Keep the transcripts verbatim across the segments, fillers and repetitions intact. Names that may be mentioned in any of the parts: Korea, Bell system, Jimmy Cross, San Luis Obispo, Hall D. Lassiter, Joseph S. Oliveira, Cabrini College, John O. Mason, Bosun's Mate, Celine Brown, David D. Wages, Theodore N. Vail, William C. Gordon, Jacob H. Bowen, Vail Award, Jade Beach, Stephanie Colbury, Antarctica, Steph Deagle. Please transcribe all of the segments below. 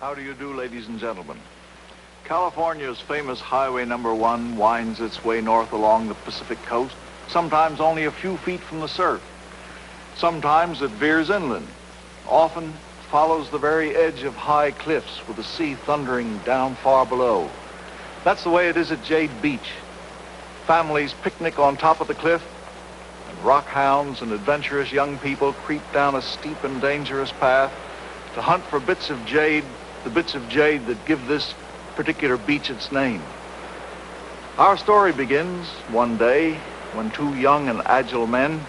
How do you do, ladies and gentlemen? California's famous highway number one winds its way north along the Pacific coast, sometimes only a few feet from the surf. Sometimes it veers inland, often follows the very edge of high cliffs with the sea thundering down far below. That's the way it is at Jade Beach. Families picnic on top of the cliff, and rock hounds and adventurous young people creep down a steep and dangerous path to hunt for bits of jade, the bits of jade that give this particular beach its name. Our story begins one day when two young and agile men,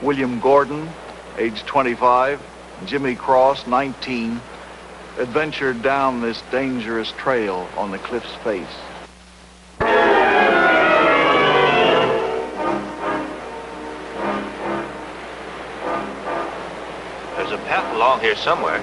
William Gordon, age twenty-five, Jimmy Cross, nineteen, adventured down this dangerous trail on the cliff's face. There's a path along here somewhere.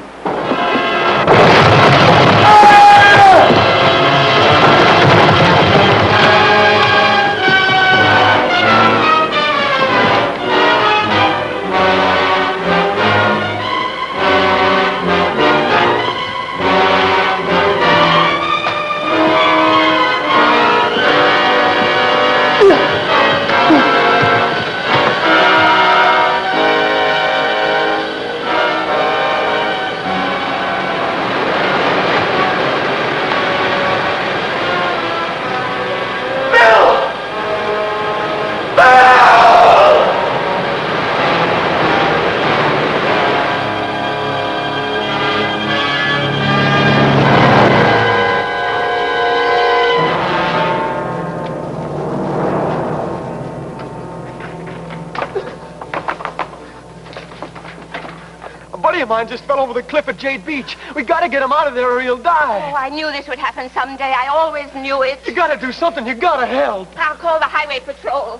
Mine just fell over the cliff at Jade Beach. We gotta get him out of there or he'll die. Oh, I knew this would happen someday. I always knew it. You gotta do something. You gotta help. I'll call the highway patrol.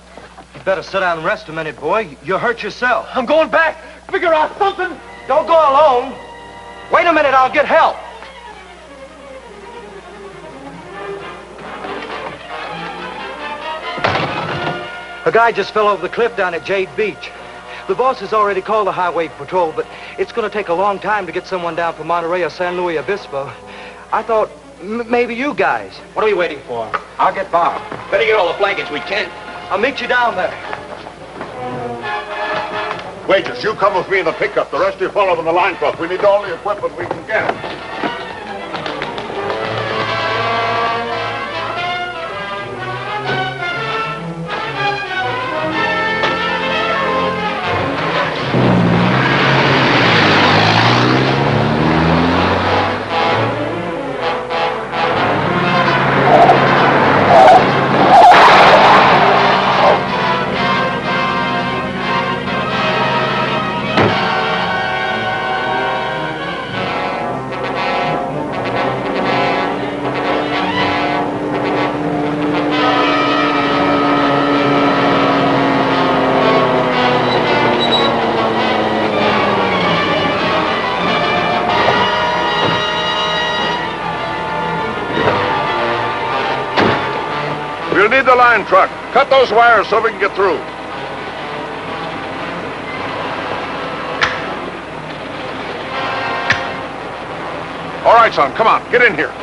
You better sit down and rest a minute, boy. You hurt yourself. I'm going back. Figure out something. Don't go alone. Wait a minute. I'll get help. A guy just fell over the cliff down at Jade Beach. The boss has already called the highway patrol, but it's going to take a long time to get someone down from Monterey or San Luis Obispo. I thought m maybe you guys. What are we waiting for? I'll get Bob. Better get all the blankets we can. I'll meet you down there. Wages, you come with me in the pickup. The rest of you follow in the line truck. We need all the equipment we can get. Truck. Cut those wires so we can get through. All right, son, come on, get in here.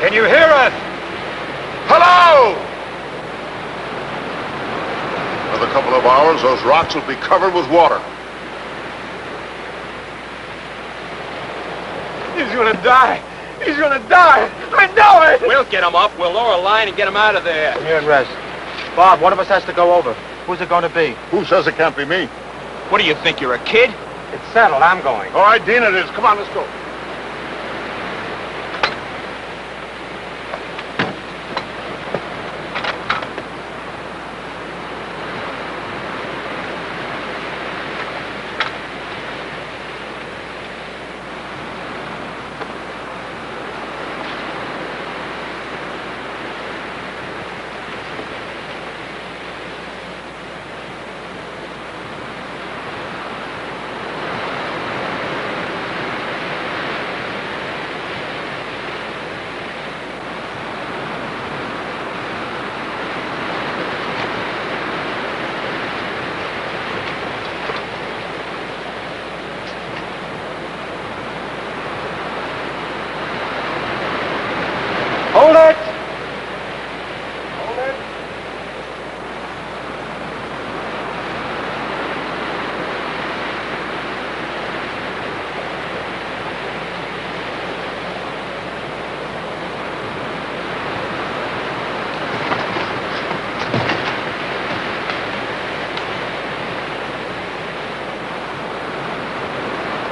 Can you hear us? Hello! hours, those rocks will be covered with water. He's gonna die. He's gonna die. I know it. We'll get him up. We'll lower a line and get him out of there. Come here and rest. Bob, one of us has to go over. Who's it gonna be? Who says it can't be me? What do you think, you're a kid? It's settled. I'm going. All right, Dean, it is. Come on, let's go.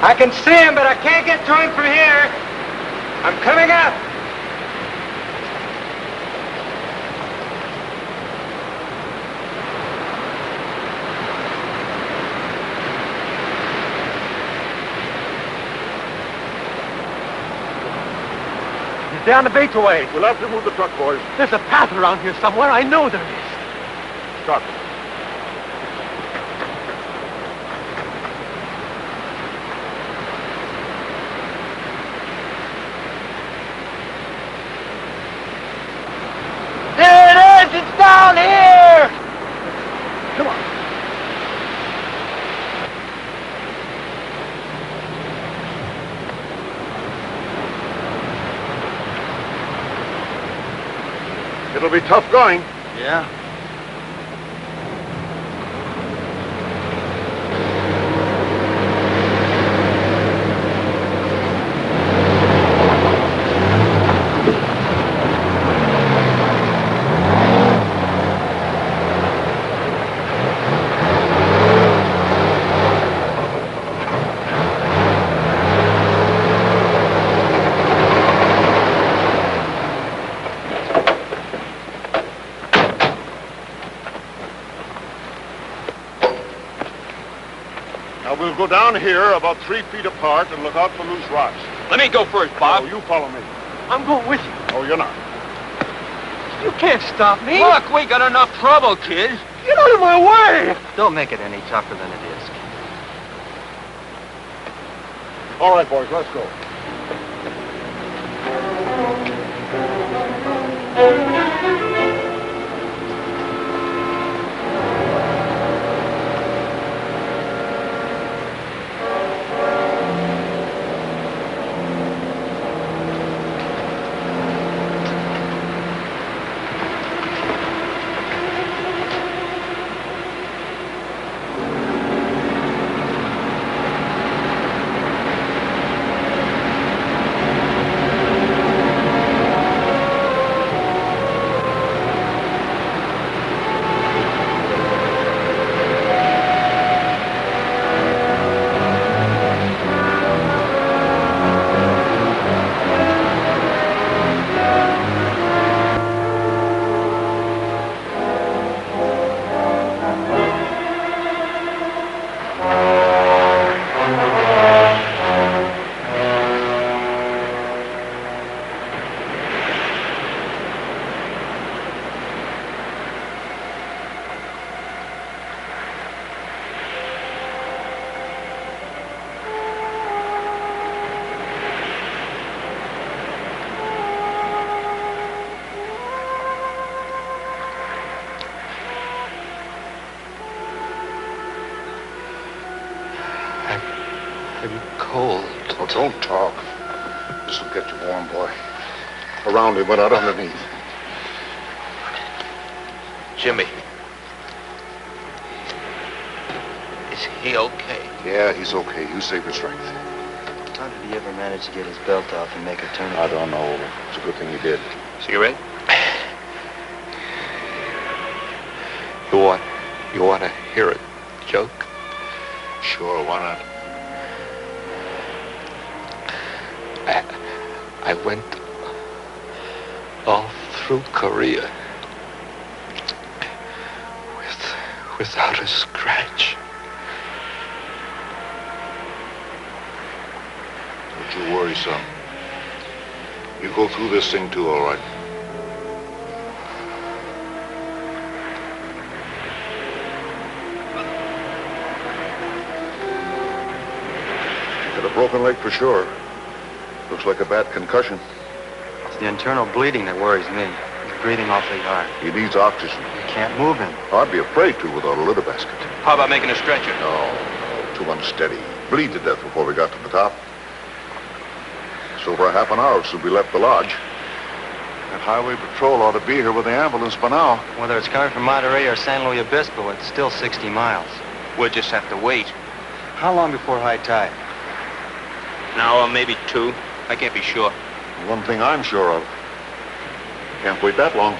I can see him, but I can't get to him from here. I'm coming up. He's down the beach away. We'll have to move the truck, boys. There's a path around here somewhere. I know there is. Stop. It'll be tough going. Yeah. Go down here about three feet apart and look out for loose rocks. Let me go first, Bob. No, you follow me. I'm going with you. Oh, you're not. You can't stop me. Look, we got enough trouble, kids. Get out of my way. Don't make it any tougher than it is, kid. All right, boys, let's go. Don't talk. This will get you warm, boy. Around him, but not underneath. Jimmy. Is he okay? Yeah, he's okay. You save his strength. How did he ever manage to get his belt off and make a tourniquet? I don't know. It's a good thing he did. Cigarette? You want, you want to hear a joke? Sure, why not? I, I went all through Korea with, without a scratch. Don't you worry, son. You go through this thing too, all right? Got a broken leg for sure. Looks like a bad concussion. It's the internal bleeding that worries me. He's breathing awfully hard. He needs oxygen. You can't move him. I'd be afraid to without a litter basket. How about making a stretcher? No, no, too unsteady. Bleed to death before we got to the top. So for a half an hour since we left the lodge. That highway patrol ought to be here with the ambulance by now. Whether it's coming from Monterey or San Luis Obispo, it's still sixty miles. We'll just have to wait. How long before high tide? An hour, maybe two. I can't be sure. One thing I'm sure of. Can't wait that long.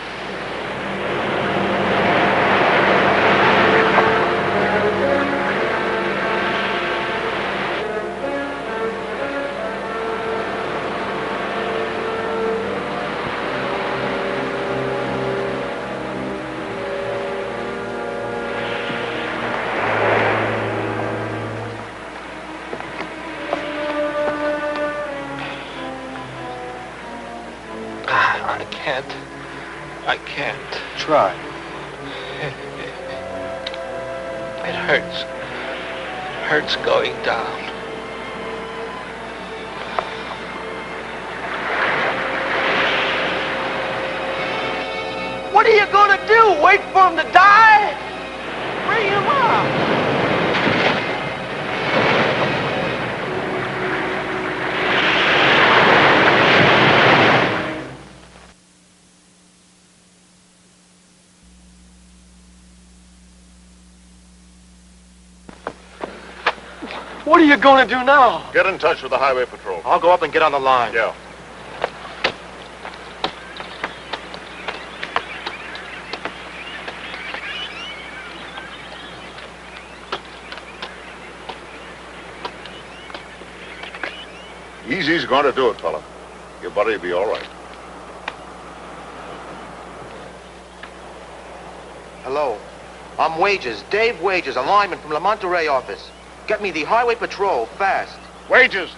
What are you going to do now? Get in touch with the highway patrol. I'll go up and get on the line. Yeah. Easy's going to do it, fella. Your buddy'll be all right. Hello. I'm Wages, Dave Wages, a lineman from the Monterey office. Get me the highway patrol, fast. Wages,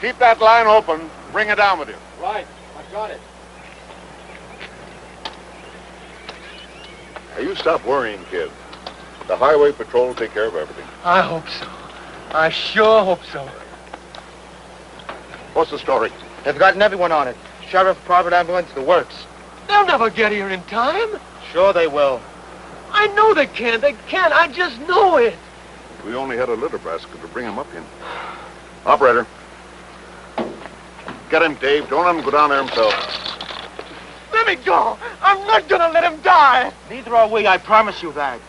keep that line open. Bring it down with you. Right, I've got it. Now, you stop worrying, kid. The highway patrol will take care of everything. I hope so. I sure hope so. What's the story? They've gotten everyone on it. Sheriff, private ambulance, the works. They'll never get here in time. Sure they will. I know they can. They can. I just know it. We only had a litter basket to bring him up in. Operator. Get him, Dave. Don't let him go down there himself. Let me go. I'm not going to let him die. Neither are we. I promise you that.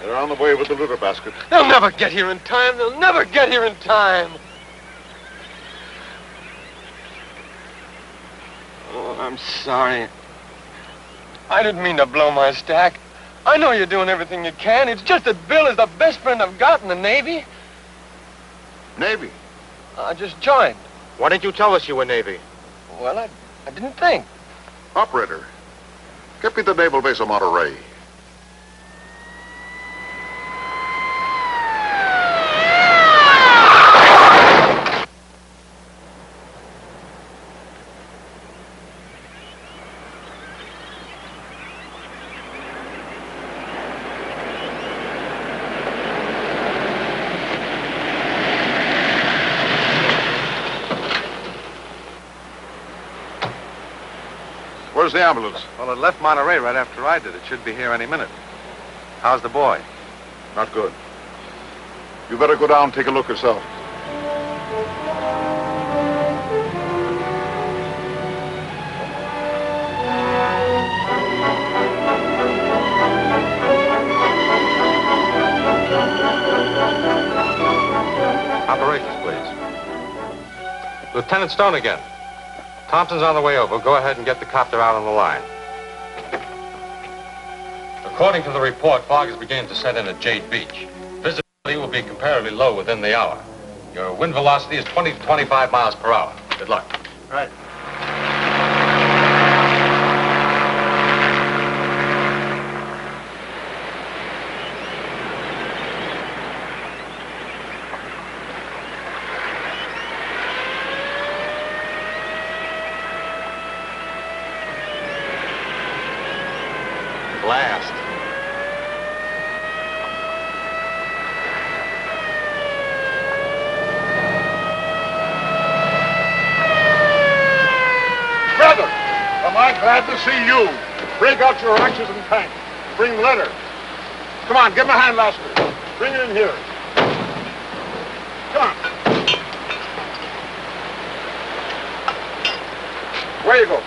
They're on the way with the litter basket. They'll never get here in time. They'll never get here in time. Oh, I'm sorry. I didn't mean to blow my stack. I know you're doing everything you can. It's just that Bill is the best friend I've got in the Navy. Navy? I just joined. Why didn't you tell us you were Navy? Well, I, I didn't think. Operator, get me the naval base of Monterey. Where's the ambulance? Well, it left Monterey right after I did. It should be here any minute. How's the boy? Not good. You better go down and take a look yourself. Lieutenant Stone again. Thompson's on the way over. Go ahead and get the copter out on the line. According to the report, fog is beginning to set in at Jade Beach. Visibility will be comparatively low within the hour. Your wind velocity is twenty to twenty-five miles per hour. Good luck. All right. Blast. Brother, am I glad to see you. Break out your axes and tanks. Bring leather. Come on, give him a hand, Lassiter. Bring it in here. Come on. Where you go?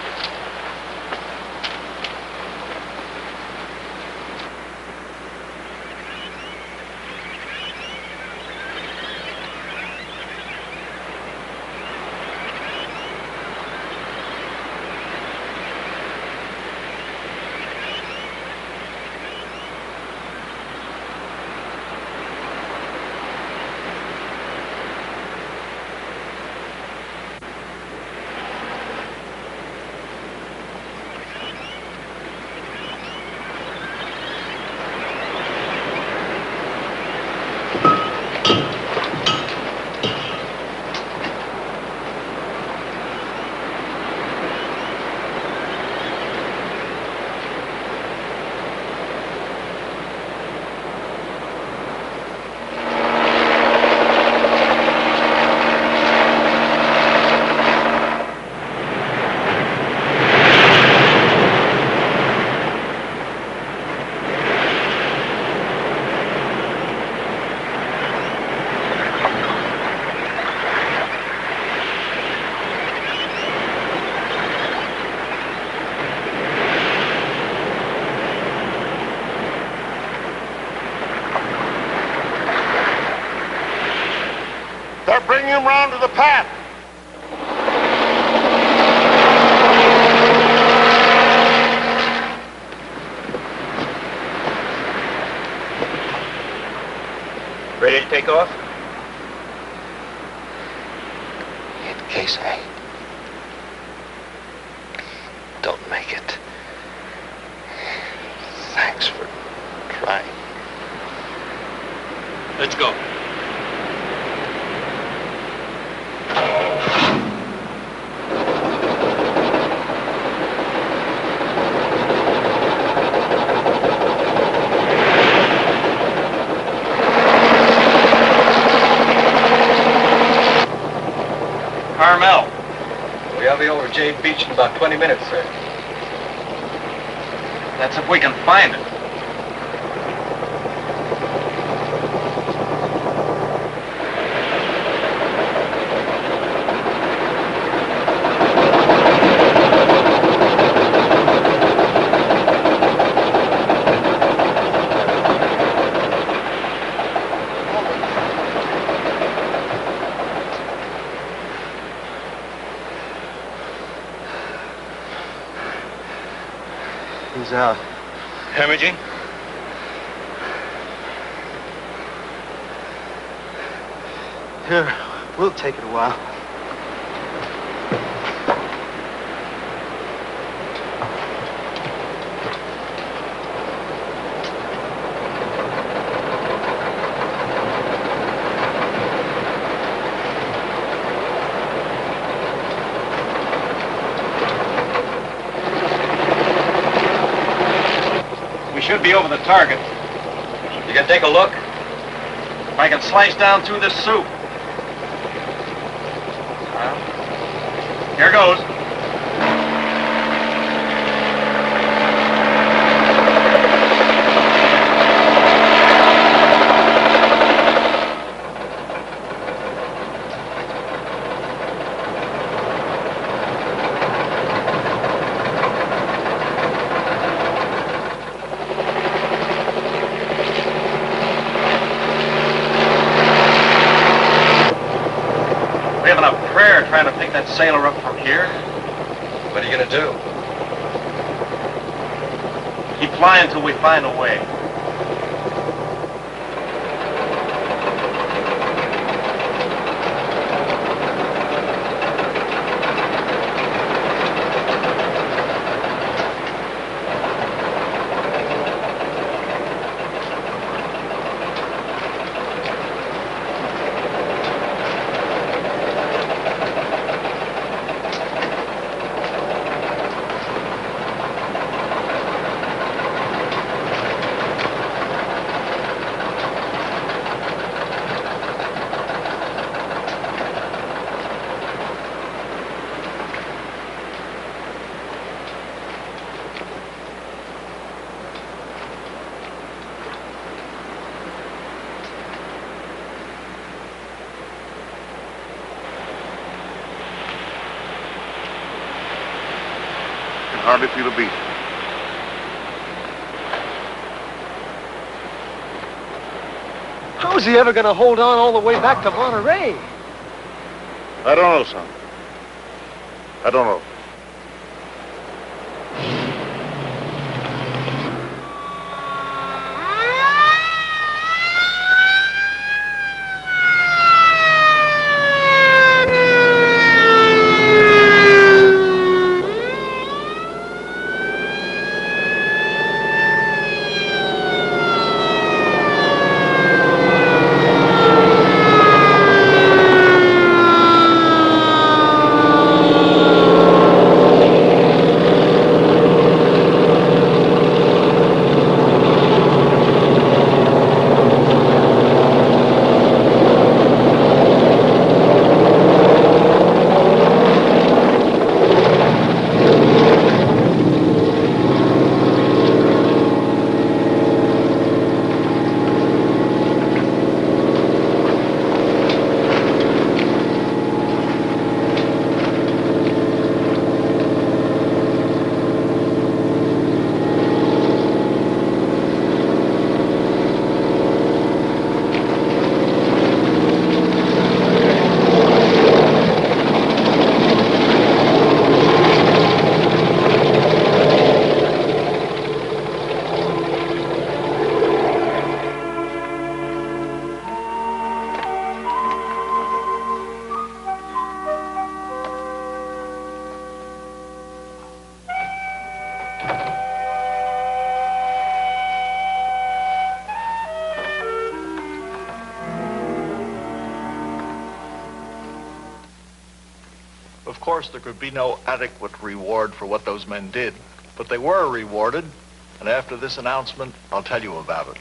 Him round to the path. Ready to take off? In case I don't make it. Thanks for trying. Let's go. Jade Beach in about twenty minutes, sir. That's if we can find it. Out. Hemorrhaging? Here, we'll take it a while. Be over the target. You can take a look. If I can slice down through this soup. Well, here goes. Trying to sail her up from here. What are you going to do? Keep flying until we find a way. Hardly feel a beat. How is he ever going to hold on all the way back to Monterey? I don't know, son. I don't know. Of course, there could be no adequate reward for what those men did, but they were rewarded, and after this announcement, I'll tell you about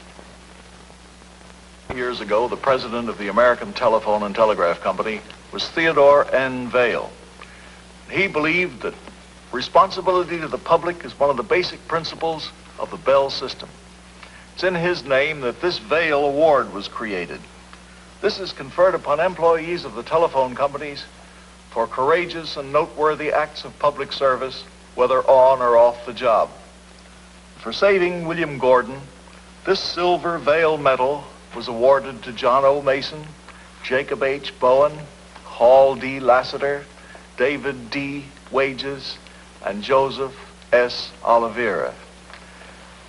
it. Years ago, the president of the American Telephone and Telegraph Company was Theodore N. Vail. He believed that responsibility to the public is one of the basic principles of the Bell system. It's in his name that this Vail Award was created. This is conferred upon employees of the telephone companies for courageous and noteworthy acts of public service, whether on or off the job. For saving William Gordon, this silver Vail medal was awarded to John O. Mason, Jacob H. Bowen, Hall D. Lassiter, David D. Wages, and Joseph S. Oliveira.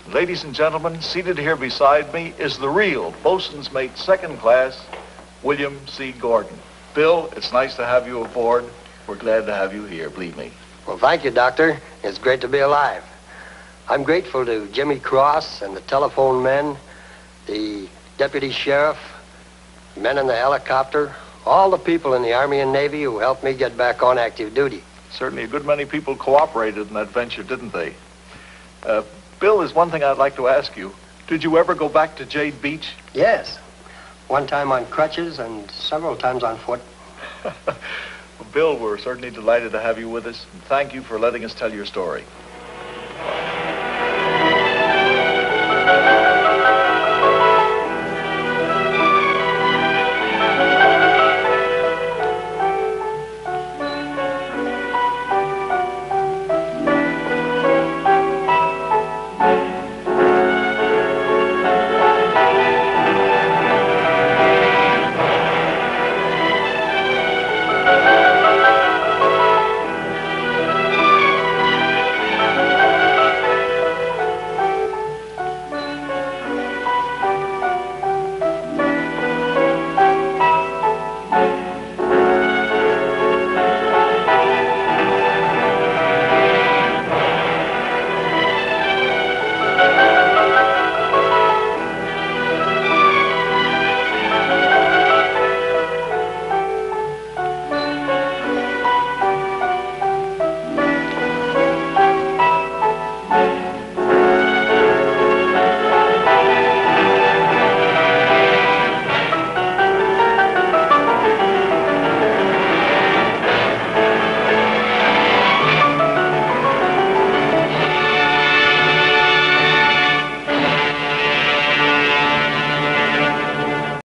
Ladies and gentlemen, seated here beside me is the real Bosun's Mate Second Class, William C. Gordon. Bill, it's nice to have you aboard. We're glad to have you here, believe me. Well, thank you, Doctor. It's great to be alive. I'm grateful to Jimmy Cross and the telephone men, the deputy sheriff, men in the helicopter, all the people in the Army and Navy who helped me get back on active duty. Certainly a good many people cooperated in that venture, didn't they? Uh, Bill, there's one thing I'd like to ask you. Did you ever go back to Jade Beach? Yes. One time on crutches and several times on foot. Bill, we're certainly delighted to have you with us. And thank you for letting us tell your story.